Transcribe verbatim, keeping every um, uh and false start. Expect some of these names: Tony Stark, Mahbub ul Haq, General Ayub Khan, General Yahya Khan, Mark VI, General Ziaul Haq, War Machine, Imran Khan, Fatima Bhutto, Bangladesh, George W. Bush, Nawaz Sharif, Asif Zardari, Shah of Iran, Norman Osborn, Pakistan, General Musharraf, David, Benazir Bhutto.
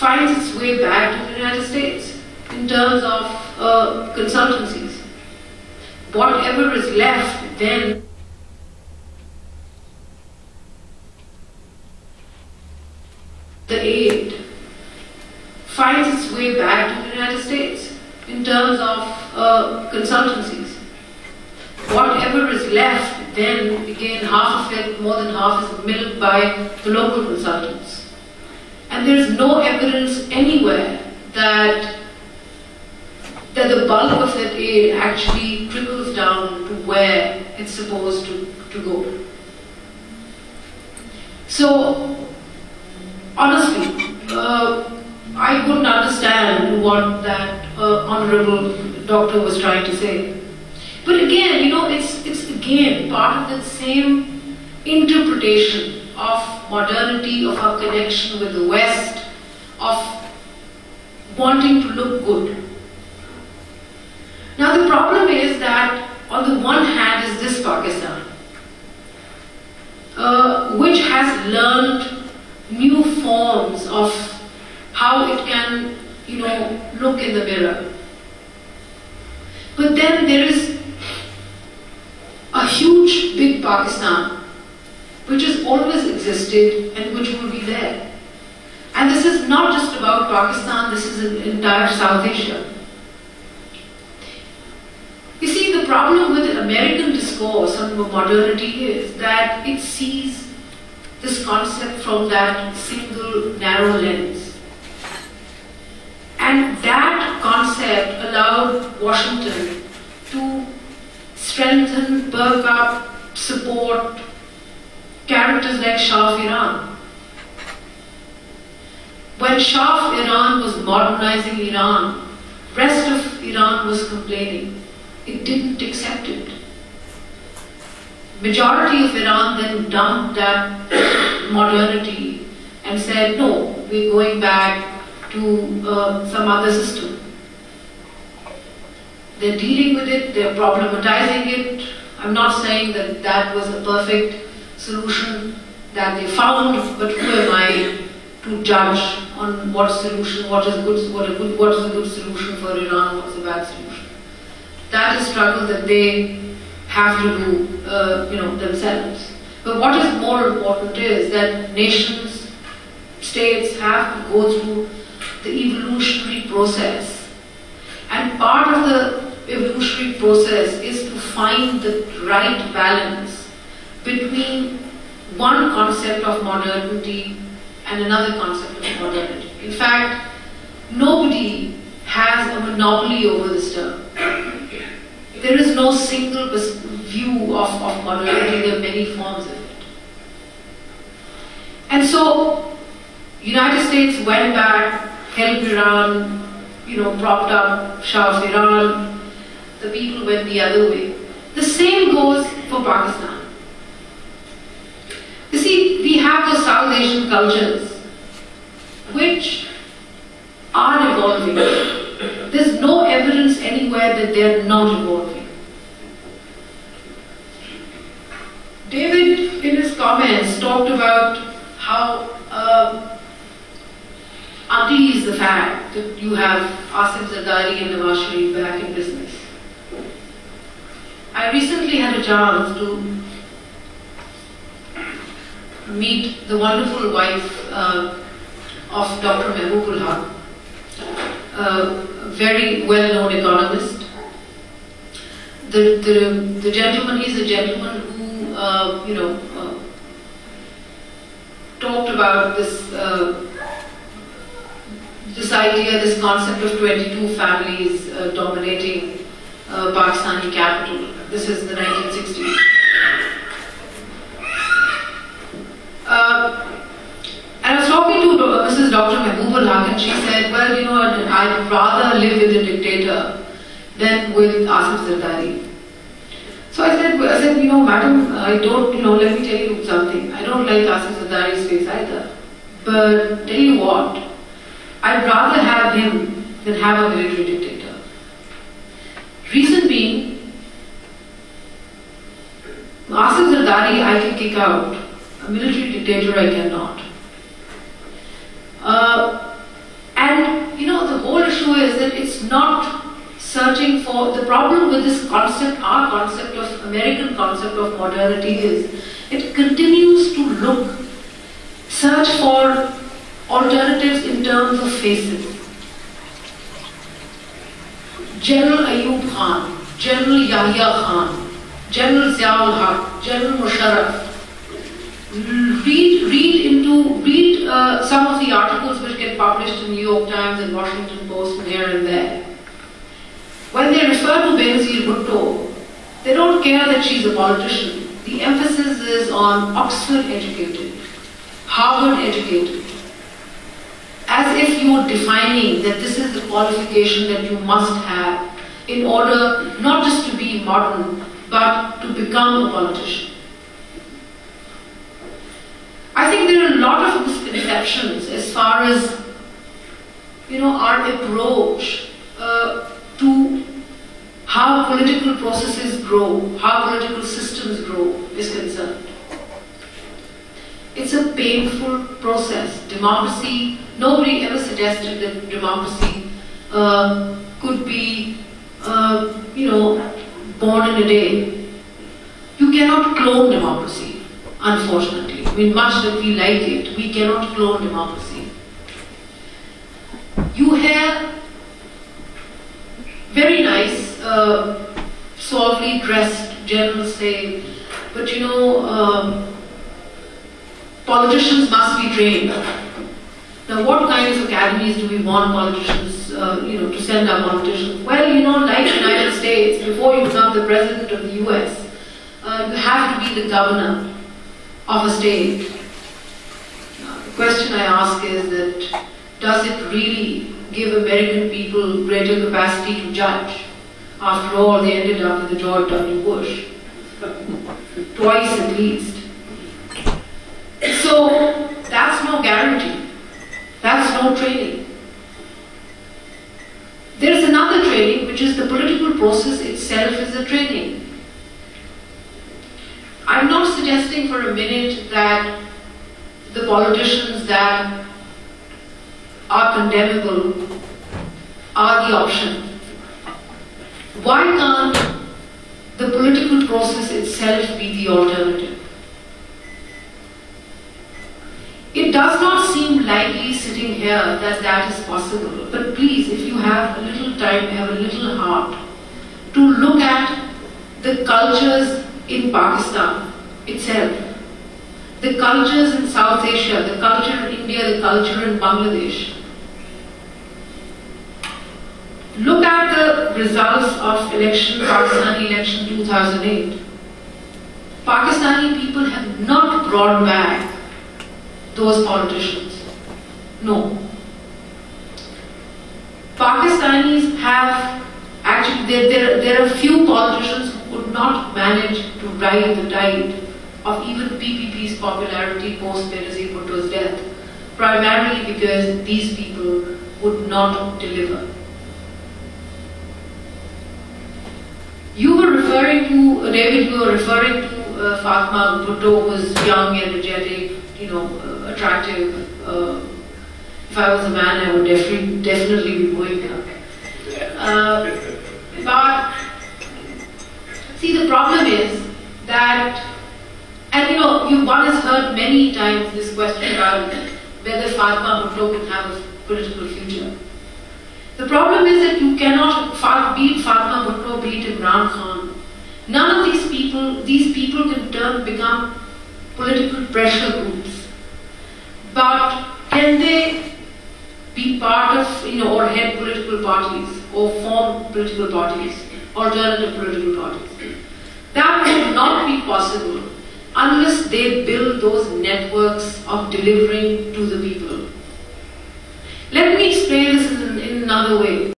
finds its way back to the United States in terms of uh, consultancies. Whatever is left then the aid finds its way back to the United States in terms of uh, consultancies. Whatever is left then again half of it, more than half, is milled by the local consultants. And there is no evidence anywhere that that the bulk of that aid actually trickles down to where it's supposed to, to go. So, honestly, uh, I couldn't understand what that uh, honorable doctor was trying to say. But again, you know, it's, it's again part of that same interpretation of modernity, of our connection with the West, of wanting to look good. Now the problem is that on the one hand is this Pakistan, uh, which has learned new forms of how it can, you know, look in the mirror. But then there is a huge, big Pakistan, which has always existed and which will be there. And this is not just about Pakistan, this is an entire South Asia. You see, the problem with American discourse on modernity is that it sees this concept from that single narrow lens. And that concept allowed Washington to strengthen, perk up, support characters like Shah of Iran. When Shah of Iran was modernizing Iran, rest of Iran was complaining. It didn't accept it. Majority of Iran then dumped that modernity and said, no, we're going back to uh, some other system. They're dealing with it, they're problematizing it. I'm not saying that that was a perfect solution that they found, but who am I to judge on what solution, what is good, what a good, what is a good solution for Iran, what's a bad solution. That is a struggle that they have to do, uh, you know, themselves. But what is more important is that nations, states have to go through the evolutionary process. And part of the evolutionary process is to find the right balance between one concept of modernity and another concept of modernity. In fact, nobody has a monopoly over this term. There is no single view of, of modernity, there are many forms of it. And so, United States went back, helped Iran, you know, propped up Shah of Iran, the people went the other way. The same goes for Pakistan. You see, we have the South Asian cultures, which are evolving. There's no evidence anywhere that they're not evolving. David, in his comments, talked about how uh, ugly is the fact that you have Asif Zardari and Nawaz Sharif back in business. I recently had a chance to meet the wonderful wife uh, of Doctor Mahbub ul Haq, a very well-known economist. The, the, the gentleman, he's a gentleman who, uh, you know, uh, talked about this, uh, this idea, this concept of twenty-two families uh, dominating uh, Pakistani capital. This is the nineteen sixties. Uh, And I was talking to Missus Doctor Mahbub ul Haq and she said, well, you know, I'd rather live with a dictator than with Asif Zardari. So I said, I said, you know, madam, I don't, you know, let me tell you something. I don't like Asif Zardari's face either. But tell you what, I'd rather have him than have a military dictator. Reason being, Asif Zardari I can kick out, a military dictator I cannot. Uh, searching for, the problem with this concept, our concept of, American concept of modernity is, it continues to look, search for alternatives in terms of faces. General Ayub Khan, General Yahya Khan, General Ziaul Haq, General Musharraf. Read, read into, read uh, some of the articles which get published in New York Times and Washington Post and here and there. When they refer to Benazir Bhutto, they don't care that she's a politician. The emphasis is on Oxford educated, Harvard educated. As if you were defining that this is the qualification that you must have in order not just to be modern, but to become a politician. I think there are a lot of misconceptions as far as, you know, our approach uh, to how political processes grow, how political systems grow is concerned. It's a painful process. Democracy, nobody ever suggested that democracy uh, could be, uh, you know, born in a day. You cannot clone democracy, unfortunately. I mean, much that we like it, we cannot clone democracy. You have very nice, uh, suavely dressed generals say, but you know, um, politicians must be trained. Now, what kinds of academies do we want politicians, uh, you know, to send our politicians? Well, you know, like the United States, before you become the president of the U S, uh, you have to be the governor of a state. Now, the question I ask is that, does it really give American people greater capacity to judge? After all, they ended up with the George W. Bush. Twice at least. So, that's no guarantee. That's no training. There's another training, which is the political process itself is a training. I'm not suggesting for a minute that the politicians that are condemnable are the option. Why can't the political process itself be the alternative? It does not seem likely sitting here that that is possible, but please, if you have a little time, have a little heart to look at the cultures in Pakistan itself, the cultures in South Asia, the culture in India, the culture in Bangladesh. Look at the results of election, Pakistani election two thousand eight. Pakistani people have not brought back those politicians. No. Pakistanis have, actually, there, there, there are few politicians who could not manage to ride the tide of even P P P's popularity post Benazir Bhutto's death, primarily because these people would not deliver. You were referring to, David, you were referring to uh, Fatima Bhutto, who was young, energetic, you know, uh, attractive. Uh, if I was a man, I would definitely, definitely be going there. Uh, but, see, the problem is that, and you know, you, one has heard many times this question about whether Fatima Bhutto can have a political future. The problem is that you cannot beat Fatima Bhutto, beat Imran Khan. None of these people, these people can turn, become political pressure groups. But can they be part of, you know, or head political parties, or form political parties, alternative political parties? That would not be possible unless they build those networks of delivering to the people. Let me explain this in, in another way.